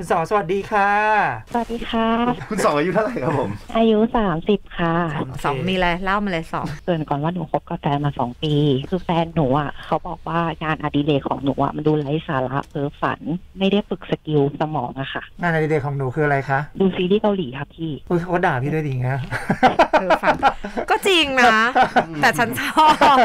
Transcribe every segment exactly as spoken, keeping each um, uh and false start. คุณสอสวัสดีค่ะสวัสดีค่ะคุณสออายุเท่าไหร่ครับผมอายุสามสิบค่ะสองมีอะไรเล่ามาเลยสองเกินก่อนว่าหนูคบกับแฟนมาสองปีคือแฟนหนูอ่ะเขาบอกว่างานอดิเรกของหนูอ่ะมันดูไร้สาระเพ้อฝันไม่ได้ฝึกสกิลสมองอะค่ะงานอดิเรกของหนูคืออะไรคะดูซีรีส์เกาหลีค่ะพี่อุ้ยเขาด่าพี่ด้วยดิงะเพ้อฝันก็จริงนะแต่ฉันชอบ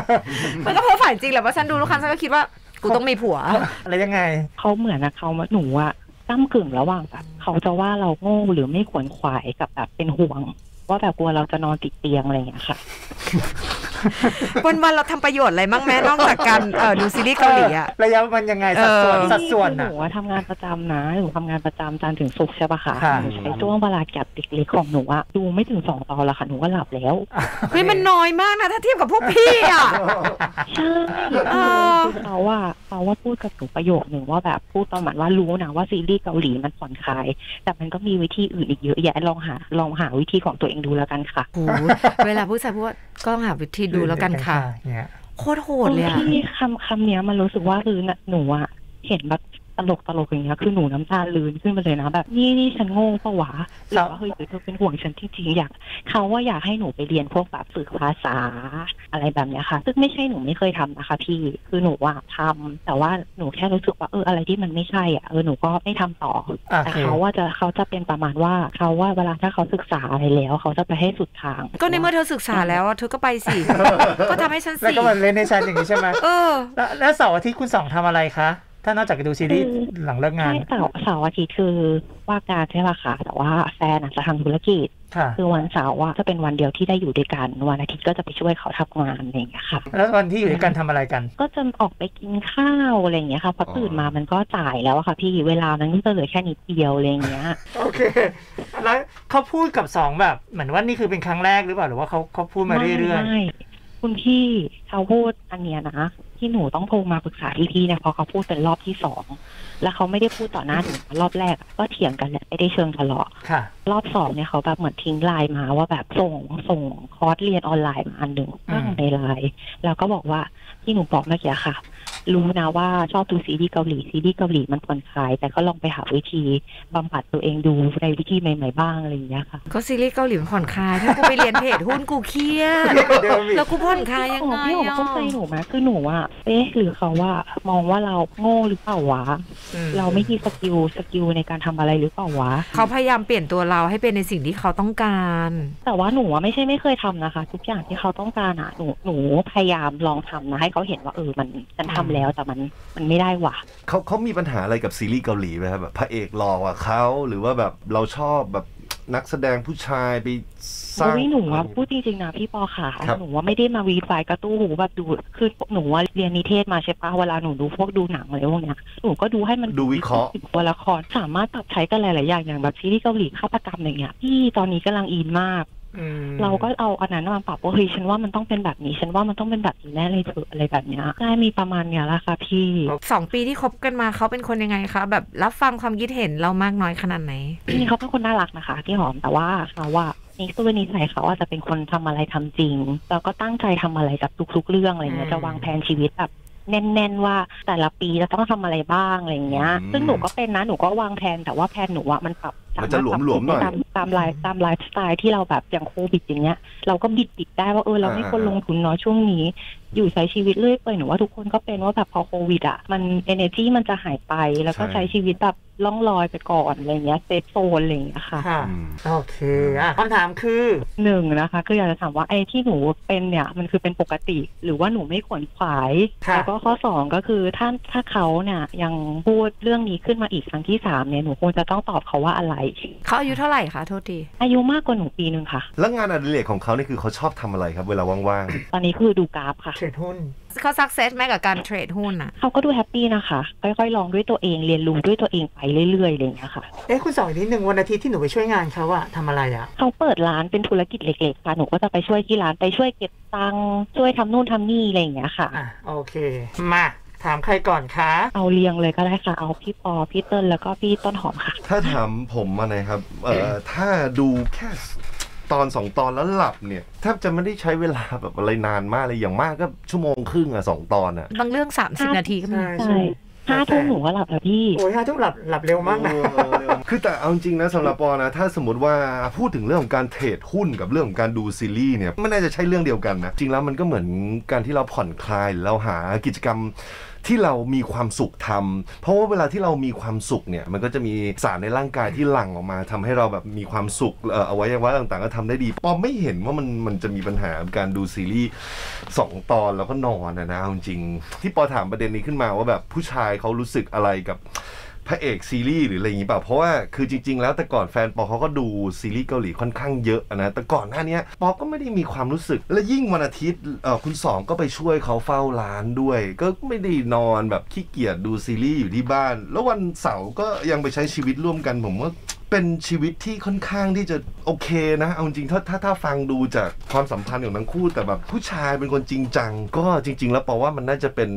มันก็เพ้อฝันจริงแหละว่าฉันดูทุกครั้งฉันก็คิดว่ากูต้องมีผัวอะไรยังไงเขาเหมือนนะเขามาหนูอะตั้มกึ่งระหว่างแบบเขาจะว่าเราโง่หรือไม่ขวนขวายกับแบบเป็นห่วงว่าแบบกลัวเราจะนอนติดเตียงอะไรอย่างเงี้ยค่ะวันวันเราทำประโยชน์อะไรบ้างแม่นอกจากการเอ่อดูซีรีส์เกาหลีอะระยะมันยังไงสัดส่วนสัดส่วนอะหนูทำงานประจำนะหนูทำงานประจำจันทร์ถึงศุกร์ใช่ปะคะในช่วงเวลาแก็บเล็กๆของหนูอะดูไม่ถึงสองตอนละค่ะหนูก็หลับแล้วเฮ้ยมันน้อยมากนะถ้าเทียบกับพวกพี่อะใช่เขาว่าเขาว่าพูดกับหนูประโยคหนึ่งว่าแบบพูดประมาณว่ารู้นะว่าซีรีส์เกาหลีมันผ่อนคลายแต่มันก็มีวิธีอื่นอีกเยอะแยะลองหาลองหาวิธีของตัวเองดูแล้วกันค่ะเวลาผู้ชายพูดก็ต้องหาวิธีดูแล้วกันค่ะโคตรโหดเลยที่คำคำนี้มันรู้สึกว่าคือหนูอะเห็นแบบตลกตลกอย่างเงี้ยคือหนูน้ำตาลื้นขึ้นมาเลยนะแบบนี่นี่ฉันโง่ปะวะหรือว่าเฮ้ยเธอเป็นห่วงฉันจริงๆอยากเขาว่าอยากให้หนูไปเรียนพวกแบบฝึกภาษาอะไรแบบเนี้ยค่ะซึ่งไม่ใช่หนูไม่เคยทำนะคะพี่คือหนูว่าทำแต่ว่าหนูแค่รู้สึกว่าเอออะไรที่มันไม่ใช่อ่ะเออหนูก็ไม่ทำต่อแต่เขาว่าจะเขาจะเป็นประมาณว่าเขาว่าเวลาถ้าเขาศึกษาอะไรแล้วเขาจะไปให้สุดทางก็ในเมื่อเธอศึกษาแล้วเธอก็ไปสิก็ทำให้ฉันสิแล้วก็มันเล่นในชั้นอย่างนี้ใช่ไหมเออแล้วเสาร์อาทิตย์คุณสองทำอะไรคะถ้านอกจากดูซีรีส์หลังเลิกงานใช่เสาร์เสาร์อาทิตย์คือว่าการใช่ป่ะค่ะแต่ว่าแฟนจะทำธุรกิจคือวันเสาร์ว่าจะเป็นวันเดียวที่ได้อยู่ด้วยกันวันอาทิตย์ก็จะไปช่วยเขาทำงานอะไรอย่างเงี้ยค่ะแล้ววันที่อยู่ด้วยกันทำอะไรกันก็จะออกไปกินข้าวอะไรอย่างเงี้ยค่ะพอตื่นมามันก็จ่ายแล้วค่ะพี่เวลามันก็จะเหลือแค่นิดเดียวอะไรอย่างเงี้ยโอเคแล้วเขาพูดกับสองแบบเหมือนว่านี่คือเป็นครั้งแรกหรือเปล่าหรือว่าเขาเขาพูดมาเรื่อยๆคุณพี่เขาพูดอันเนี้ยนะที่หนูต้องโทรมาปรึกษาพี่ๆเนี่ยพอเขาพูดเป็นรอบที่สองแล้วเขาไม่ได้พูดต่อหน้าหนูรอบแรกก็เถียงกันแหละไม่ได้เชิงทะเลาะรอบสองเนี่ยเขาแบบเหมือนทิ้งไลน์มาว่าแบบส่งส่งคอร์สเรียนออนไลน์มาอันหนึ่งตั้งในไลน์แล้วก็บอกว่าที่หนูบอกเมื่อกี้ค่ะรู้นะว่าชอบดูซีรีส์เกาหลีซีรีส์เกาหลีมันผ่อนคลายแต่ก็ลองไปหาวิธีบำบัดตัวเองดูในวิธีใหม่ๆบ้างอะไรอย่างเงี้ยค่ะก็ซีรีส์เกาหลีผ่อนคลายถ้ากูไปเรียนเพจหุ้นกูเครียดแล้วกูผ่อนคลายยังไงพี่ผมเข้าใจหนูมากคือหนูว่าเอ๊ะหรือเขาว่ามองว่าเราโง่หรือเปล่าวะเราไม่มีสกิลสกิลในการทำอะไรหรือเปล่าวะเขาพยายามเปลี่ยนตัวเราให้เป็นในสิ่งที่เขาต้องการแต่ว่าหนูไม่ใช่ไม่เคยทำนะคะทุกอย่างที่เขาต้องการอ่ะหนูหนูพยายามลองทำนะให้เขาเห็นว่าเออมันฉันทำแล้วแต่มันมันไม่ได้ว่ะเขาเขามีปัญหาอะไรกับซีรีส์เกาหลีไหมครับแบบพระเอกหล่อกว่าเขาหรือว่าแบบเราชอบแบบนักแสดงผู้ชายไปสร้างหนูว่าพูดจริงๆนะพี่ปอขาหนูว่าไม่ได้มาวีไฟกระตู้หูแบบดูคือหนูว่าเรียนนิเทศมาใช่ปะเวลาหนูดูพวกดูหนังอะไรพวกเนี้ยหนูก็ดูให้มันดูวิเคราะห์ตัวละครสามารถปรับใช้กันหลายๆอย่างอย่างแบบซีรีส์เกาหลีฆาตกรรมอย่างเงี้ยที่ตอนนี้กำลังอินมากเราก็เอาอันนั้นมาปรับว่าเฮ้ยฉันว่ามันต้องเป็นแบบนี้ฉันว่ามันต้องเป็นแบบนี้แน่เลยเถอะอะไรแบบนี้ได้มีประมาณเนี้ยละค่ะพี่สองปีที่คบกันมาเขาเป็นคนยังไงคะแบบรับฟังความคิดเห็นเรามากน้อยขนาดไหนนี่เขาเป็นคนน่ารักนะคะที่หอมแต่ว่าเขาว่านี่ตัวนิสัยเขาอาจจะเป็นคนทำอะไรทำจริงแล้วก็ตั้งใจทำอะไรกับทุกๆเรื่องอะไรเงี้ยจะวางแผนชีวิตแบบแน่นๆว่าแต่ละปีเราต้องทำอะไรบ้างอะไรเงี้ยซึ่งหนูก็เป็นนะหนูก็วางแผนแต่ว่าแผนหนูอะมันปรับมันจะหลวมๆหน่อยตามไลฟ์ตามไลฟ์สไตล์ที่เราแบบอย่างโควิดอย่างเงี้ยเราก็บิดบิดได้ว่าเออเราไม่ควรลงทุนเนาะช่วงนี้อยู่ใช้ชีวิตเรื่อยไปหนูว่าทุกคนก็เป็นว่าแบบพอโควิดอ่ะมันเอเนอร์จีมันจะหายไปแล้วก็ใช้ชีวิตแบบล่องลอยไปก่อนอะไรเงี้ยเซฟโซนอะไรอย่างเงี้ยค่ะโอเคอ่ะคำถามคือหนึ่งนะคะคืออยากจะถามว่าไอ้ที่หนูเป็นเนี่ยมันคือเป็นปกติหรือว่าหนูไม่ขวนขวายแล้วก็ข้อสองก็คือถ้าถ้าเขาเนี่ยยังพูดเรื่องนี้ขึ้นมาอีกครั้งที่สามเนี่ยหนูควรจะต้องตอบเขาว่าอะไรเขาอายุเท่าไหร่คะโทษทีอายุมากกว่าหนูปีนึงค่ะแล้วงานอดิเรกของเขานี่คือเขาชอบทำอะไรครับเวลาว่างๆตอนนี้คือดูกราฟค่ะเทรดหุ้นเขาซักเซสไหมกับการเทรดหุ้นอ่ะเขาก็ดูแฮปปี้นะคะค่อยๆลองด้วยตัวเองเรียนรู้ด้วยตัวเองไปเรื่อยๆเลยนะคะเอ๊ะคุณสอนนิดนึงวันอาทิตย์ที่หนูไปช่วยงานเขาอะทำอะไรอะเขาเปิดร้านเป็นธุรกิจเล็กๆค่ะหนูก็จะไปช่วยที่ร้านไปช่วยเก็บตังค์ช่วยทำนู่นทำนี่อะไรอย่างเงี้ยค่ะอ่ะโอเคมาถามใครก่อนคะเอาเรียงเลยก็ได้ค่ะเอาพี่ปอพี่เติ้ลแล้วก็พี่ต้นหอมค่ะถ้าถามผมมาหน่อยครับเอ่อถ้าดูแค่ตอนสองตอนแล้วหลับเนี่ยแทบจะไม่ได้ใช้เวลาแบบอะไรนานมากเลยอย่างมากก็ชั่วโมงครึ่งอะสองตอนอะบางเรื่องสามสิบนาทีก็มีใช่ ห้าทุ่มหนูก็หลับแล้วพี่โอ้ยห้าทุ่มหลับหลับเร็วมากนะคือแต่เอาจริงนะสำหรับปอนะถ้าสมมติว่าพูดถึงเรื่องของการเทรดหุ้นกับเรื่องของการดูซีรีส์เนี่ยไม่น่าจะใช่เรื่องเดียวกันนะจริงแล้วมันก็เหมือนการที่เราผ่อนคลายเราหากิจกรรมที่เรามีความสุขทำเพราะว่าเวลาที่เรามีความสุขเนี่ยมันก็จะมีสารในร่างกายที่หลั่งออกมาทำให้เราแบบมีความสุขเอ่ออวัยวะต่างๆก็ทำได้ดีปอไม่เห็นว่ามันมันจะมีปัญหาการดูซีรีส์สองตอนแล้วก็นอนนะนะจริงที่ปอถามประเด็นนี้ขึ้นมาว่าแบบผู้ชายเขารู้สึกอะไรกับพระเอกซีรีส์หรืออะไรอย่างนี้เปล่าเพราะว่าคือจริงๆแล้วแต่ก่อนแฟนปอเขาก็ดูซีรีส์เกาหลีค่อนข้างเยอะนะแต่ก่อนหน้านี้ปอก็ไม่ได้มีความรู้สึกและยิ่งวันอาทิตย์คุณสองก็ไปช่วยเขาเฝ้าร้านด้วยก็ไม่ได้นอนแบบขี้เกียจดูซีรีส์อยู่ที่บ้านแล้ววันเสาร์ก็ยังไปใช้ชีวิตร่วมกันผมว่าเป็นชีวิตที่ค่อนข้างที่จะโอเคนะเอาจริงถ้าถ้าถ้าฟังดูจากความสัมพันธ์ของทั้งคู่แต่แบบผู้ชายเป็นคนจริงจังก็จริงๆแล้วปอว่ามันน่าจะเป็น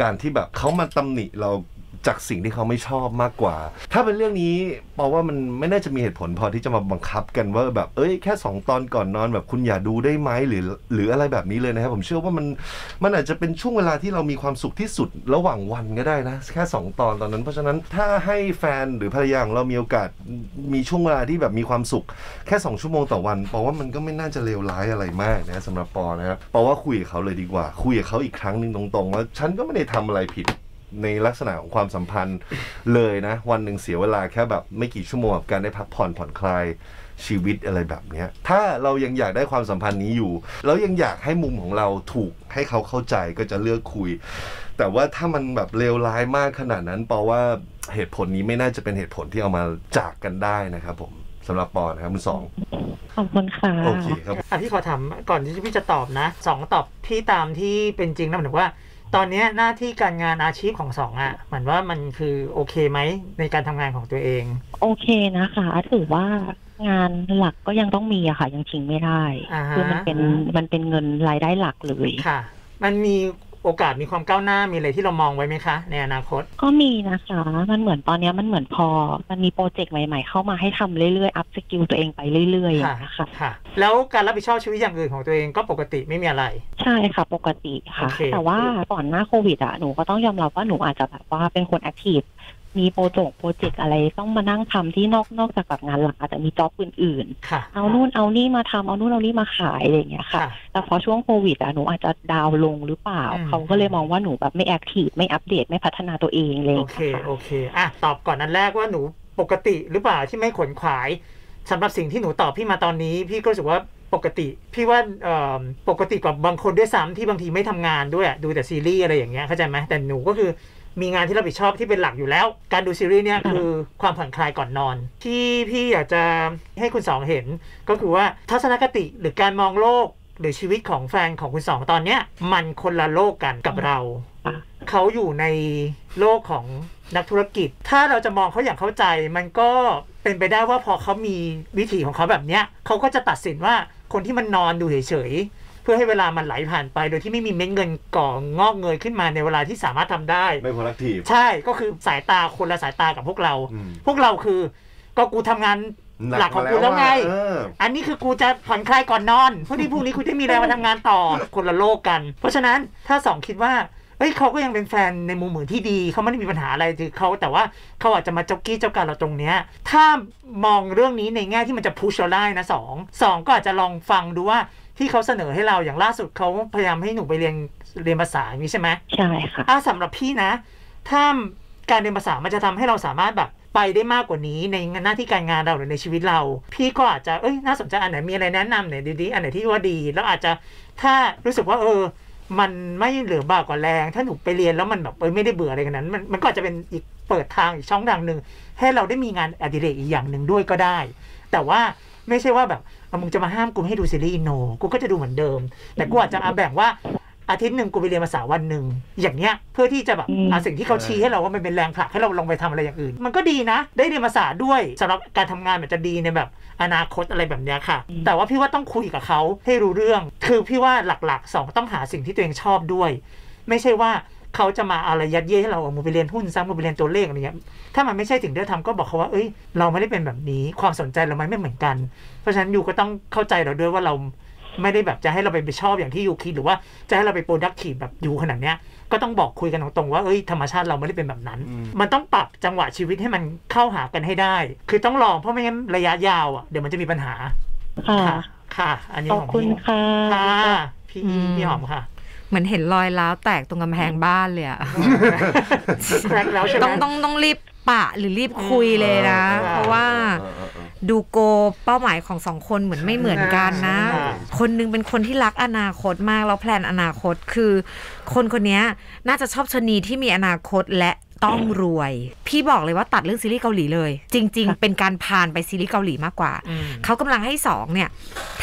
การที่แบบเขามาตำหนิเราจากสิ่งที่เขาไม่ชอบมากกว่าถ้าเป็นเรื่องนี้ปอว่ามันไม่น่าจะมีเหตุผลพอที่จะมาบังคับกันว่าแบบเอ้ยแค่สองตอนก่อนนอนแบบคุณอย่าดูได้ไหมหรือหรืออะไรแบบนี้เลยนะครับผมเชื่อว่ามันมันอาจจะเป็นช่วงเวลาที่เรามีความสุขที่สุดระหว่างวันก็ได้นะแค่สองตอนตอนนั้นเพราะฉะนั้นถ้าให้แฟนหรือภรรยาของเรามีโอกาสมีช่วงเวลาที่แบบมีความสุขแค่สองชั่วโมงต่อวันปอว่ามันก็ไม่น่าจะเลวร้ายอะไรมากนะสำหรับปอนะครับปอว่าคุยกับเขาเลยดีกว่าคุยกับเขาอีกครั้งนึงตรงๆว่าฉันก็ไม่ได้ทำอะไรผิดในลักษณะของความสัมพันธ์เลยนะวันหนึ่งเสียเวลาแค่แบบไม่กี่ชั่วโมงกับการได้พักผ่อนผ่อนคลายชีวิตอะไรแบบนี้ถ้าเรายังอยากได้ความสัมพันธ์นี้อยู่แล้วยังอยากให้มุมของเราถูกให้เขาเข้าใจก็จะเลือกคุยแต่ว่าถ้ามันแบบเลวร้ายมากขนาดนั้นปอว่าเหตุผลนี้ไม่น่าจะเป็นเหตุผลที่เอามาจากกันได้นะครับผมสำหรับปอนะครับคุณสองขอบคุณค่ะโอเคครับอ่ะพี่ขอถามก่อนที่พี่จะตอบนะสองตอบที่ตามที่เป็นจริงนะหมายถึงว่าตอนนี้หน้าที่การงานอาชีพของสองอ่ะเหมือนว่ามันคือโอเคไหมในการทำงานของตัวเองโอเคนะคะถือว่างานหลักก็ยังต้องมีอะค่ะยังทิ้งไม่ได้คือมันเป็นมันเป็นเงินรายได้หลักเลยค่ะมันมีโอกาสมีความก้าวหน้ามีอะไรที่เรามองไว้ไหมคะในอนาคตก็มีนะคะมันเหมือนตอนนี้มันเหมือนพอมันมีโปรเจกต์ใหม่ๆเข้ามาให้ทำเรื่อยๆอัพสกิลตัวเองไปเรื่อยๆนะคะค่ะแล้วการรับผิดชอบชีวิตอย่างอื่นของตัวเองก็ปกติไม่มีอะไรใช่ค่ะปกติค่ะ okay. แต่ว่าก่อนหน้าโควิดอ่ะหนูก็ต้องยอมรับว่าหนูอาจจะแบบว่าเป็นคนแอคทีฟมีโปรเจกต์โปรเจกต์อะไรต้องมานั่งทำที่นอกนอกจากแบบงานหลักอาจจะมีจ็อบอื่นๆเอานู่นเอานี่มาทำเอานู่นเอานี่มาขายอะไรอย่างเงี้ยค่ะแต่พอช่วงโควิดอ่ะหนูอาจจะดาวลงหรือเปล่าเขาก็เลยมองว่าหนูแบบไม่แอคทีฟไม่อัปเดตไม่พัฒนาตัวเองเลยโอเคโอเคอ่ะตอบก่อนนั้นแรกว่าหนูปกติหรือเปล่าที่ไม่ขวนขวายสำหรับสิ่งที่หนูตอบพี่มาตอนนี้พี่ก็รู้สึกว่าปกติพี่ว่าปกติกว่าบางคนด้วยซ้ำที่บางทีไม่ทำงานด้วยดูแต่ซีรีส์อะไรอย่างเงี้ยเข้าใจไหมแต่หนูก็คือมีงานที่รับผิดชอบที่เป็นหลักอยู่แล้วการดูซีรีส์เนี่ยคือความผ่อนคลายก่อนนอนที่พี่อยากจะให้คุณสองเห็นก็คือว่าทัศนคติหรือการมองโลกหรือชีวิตของแฟนของคุณสองตอนเนี้ยมันคนละโลกกันกับเราเขาอยู่ในโลกของนักธุรกิจถ้าเราจะมองเขาอย่างเข้าใจมันก็เป็นไปได้ว่าพอเขามีวิถีของเขาแบบเนี้ยเขาก็จะตัดสินว่าคนที่มันนอนดูเฉยเพื่อให้เวลามันไหลผ่านไปโดยที่ไม่มีเม็ดเงินก่องอกเงยขึ้นมาในเวลาที่สามารถทำได้ไม่ productive ใช่ก็คือสายตาคนละสายตากับพวกเราพวกเราคือก็กูทำงานหลักของกูแล้วไง อ, อ, อันนี้คือกูจะผ่อนคลายก่อนนอนเพื่อที่พรุ่งนี้กูจะมีแรงมาทำงานต่อ คนละโลกกันเพราะฉะนั้นถ้าสองคิดว่าเอ้ยเขาก็ยังเป็นแฟนในมุมเหมือนที่ดีเขาไม่ได้มีปัญหาอะไรคือเขาแต่ว่าเขาอาจจะมาเจ้ากี้เจ้าการเราตรงเนี้ยถ้ามองเรื่องนี้ในแง่ที่มันจะพุชเราได้นะสองสองก็อาจจะลองฟังดูว่าที่เขาเสนอให้เราอย่างล่าสุดเขาพยายามให้หนูไปเรียนเรียนภาษาอย่างนี้ใช่ไหมใช่ค่ะถ้าสำหรับพี่นะถ้าการเรียนภาษามันจะทำให้เราสามารถแบบไปได้มากกว่านี้ในหน้าที่การงานเราหรือในชีวิตเราพี่ก็อาจจะเอ้ยน่าสนใจอันไหนมีอะไรแนะนำไหนดีๆอันไหนที่ว่าดีแล้วอาจจะถ้ารู้สึกว่าเออมันไม่เหลือบ่ากว่าแรงถ้าหนูไปเรียนแล้วมันแบบเออไม่ได้เบื่ออะไรกันนั้นมันมันก็จะเป็นอีกเปิดทางอีกช่องทางหนึ่งให้เราได้มีงานอดิเรกอีกอย่างหนึ่งด้วยก็ได้แต่ว่าไม่ใช่ว่าแบบมึงจะมาห้ามกูให้ดูซีรีส์โนกูก็จะดูเหมือนเดิมแต่กูอาจจะแบ่งว่าอาทิตย์หนึ่งกูไปเรียนภาษาวันหนึ่งอย่างเนี้ยเพื่อที่จะแบบเอาสิ่งที่เขาชี้ให้เราว่ามันเป็นแรงผลักให้เราลงไปทำอะไรอย่างอื่นมันก็ดีนะได้เรียนภาษาด้วยสำหรับการทำงานมันจะดีในแบบอนาคตอะไรแบบเนี้ยค่ะแต่ว่าพี่ว่าต้องคุยกับเขาให้รู้เรื่องคือพี่ว่าหลักๆสองต้องหาสิ่งที่ตัวเองชอบด้วยไม่ใช่ว่าเขาจะมาอะไรยัดเยียดให้เราเอาไปเรียนหุ้นซ้ำเอาไปเรียนตัวเลขอะไรเงี้ยถ้ามันไม่ใช่ถึงได้ทำก็บอกเขาว่าเอ้ยเราไม่ได้เป็นแบบนี้ความสนใจเราไม่เหมือนกันเพราะฉะนั้นอยู่ก็ต้องเข้าใจเราด้วยว่าเรา ไม่ได้แบบจะให้เราไปชอบอย่างที่ยูคิดหรือว่าจะให้เราไปโปรดักทีฟแบบยูขนาดเนี้ยก็ต้องบอกคุยกันตรงๆว่าเอ้ยธรรมชาติเราไม่ได้เป็นแบบนั้นมันต้องปรับจังหวะชีวิตให้มันเข้าหากันให้ได้คือต้องลองเพราะไม่งั้นระยะยาวอ่ะเดี๋ยวมันจะมีปัญหาค่ะค่ะอันนี้ของพี่ค่ะพี่พี่หอมค่ะเหมือนเห็นรอยร้าวแตกตรงกำแพงบ้านเลยอ่ะต้องต้องต้องรีบปะหรือรีบคุยเลยนะเพราะว่าดูโกเป้าหมายของสองคนเหมือนไม่เหมือนกันนะคนนึงเป็นคนที่รักอนาคตมากแล้วแพลนอนาคตคือคนคนนี้น่าจะชอบชนีที่มีอนาคตและต้องรวยพี่บอกเลยว่าตัดเรื่องซีรีส์เกาหลีเลยจริงๆเป็นการพานไปซีรีส์เกาหลีมากกว่าเขากำลังให้สองเนี่ย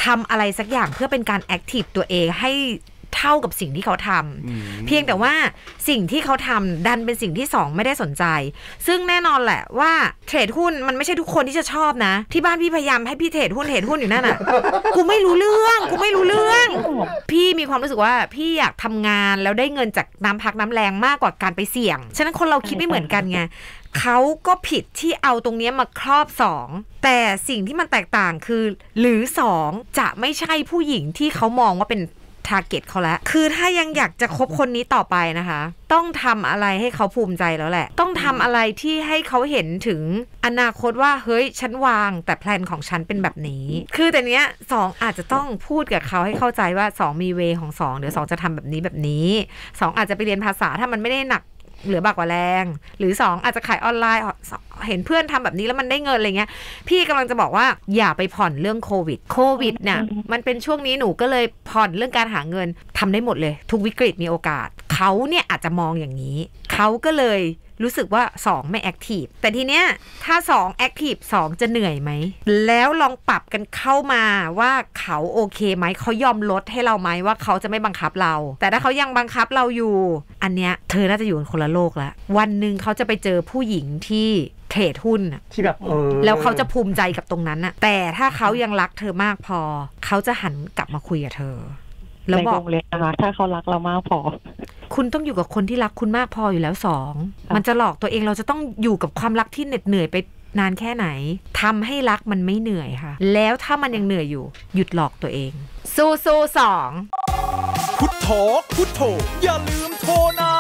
ทำอะไรสักอย่างเพื่อเป็นการแอคทีฟตัวเองให้เท่ากับสิ่งที่เขาทำเพียงแต่ว่าสิ่งที่เขาทำดันเป็นสิ่งที่สองไม่ได้สนใจซึ่งแน่นอนแหละว่าเทรดหุ้นมันไม่ใช่ทุกคนที่จะชอบนะที่บ้านพี่พยายามให้พี่เทรดหุ้นเทรดหุ้นอยู่นั่นน่ะ กูไม่รู้เรื่องกูไม่รู้เรื่อง พี่มีความรู้สึกว่าพี่อยากทำงานแล้วได้เงินจากน้ำพักน้ำแรงมากกว่าการไปเสี่ยงฉะนั้นคนเราคิดไม่เหมือนกันไงเขาก็ผิดที่เอาตรงนี้มาครอบสองแต่สิ่งที่มันแตกต่างคือหรือสองจะไม่ใช่ผู้หญิงที่เขามองว่าเป็นtarget เขาแล้วคือถ้ายังอยากจะคบคนนี้ต่อไปนะคะต้องทำอะไรให้เขาภูมิใจแล้วแหละต้องทำอะไรที่ให้เขาเห็นถึงอนาคตว่าเฮ้ยฉันวางแต่แพลนของฉันเป็นแบบนี้คือแต่เนี้ยสองอาจจะต้องพูดกับเขาให้เข้าใจว่าสองมีเวของสองเดี๋ยวสองจะทำแบบนี้แบบนี้สองอาจจะไปเรียนภาษาถ้ามันไม่ได้หนักเหลือบากกว่าแรงหรือสองอาจจะขายออนไลน์เห็นเพื่อนทำแบบนี้แล้วมันได้เงินอะไรเงี้ยพี่กำลังจะบอกว่าอย่าไปผ่อนเรื่องโควิดโควิดเนี่ยมันเป็นช่วงนี้หนูก็เลยผ่อนเรื่องการหาเงินทำได้หมดเลยทุกวิกฤตมีโอกาสเขาเนี่ยอาจจะมองอย่างนี้เขาก็เลยรู้สึกว่าสองไม่แอคทีฟแต่ทีเนี้ยถ้าสองแอคทีฟสองจะเหนื่อยไหมแล้วลองปรับกันเข้ามาว่าเขาโอเคไหมเขายอมลดให้เราไหมว่าเขาจะไม่บังคับเราแต่ถ้าเขายังบังคับเราอยู่อันเนี้ยเธอน่าจะอยู่คนละโลกละวันหนึ่งเขาจะไปเจอผู้หญิงที่เทรดหุ้นที่แบบแล้วเขาจะภูมิใจกับตรงนั้นน่ะแต่ถ้าเขายังรักเธอมากพอเขาจะหันกลับมาคุยกับเธอแล้วบอกเลยนะคะถ้าเขารักเรามากพอคุณต้องอยู่กับคนที่รักคุณมากพออยู่แล้วสองมันจะหลอกตัวเองเราจะต้องอยู่กับความรักที่เหน็ดเหนื่อยไปนานแค่ไหนทำให้รักมันไม่เหนื่อยค่ะแล้วถ้ามันยังเหนื่อยอยู่หยุดหลอกตัวเองสู้สู้สองพุทโธพุทโธอย่าลืมโทรนะ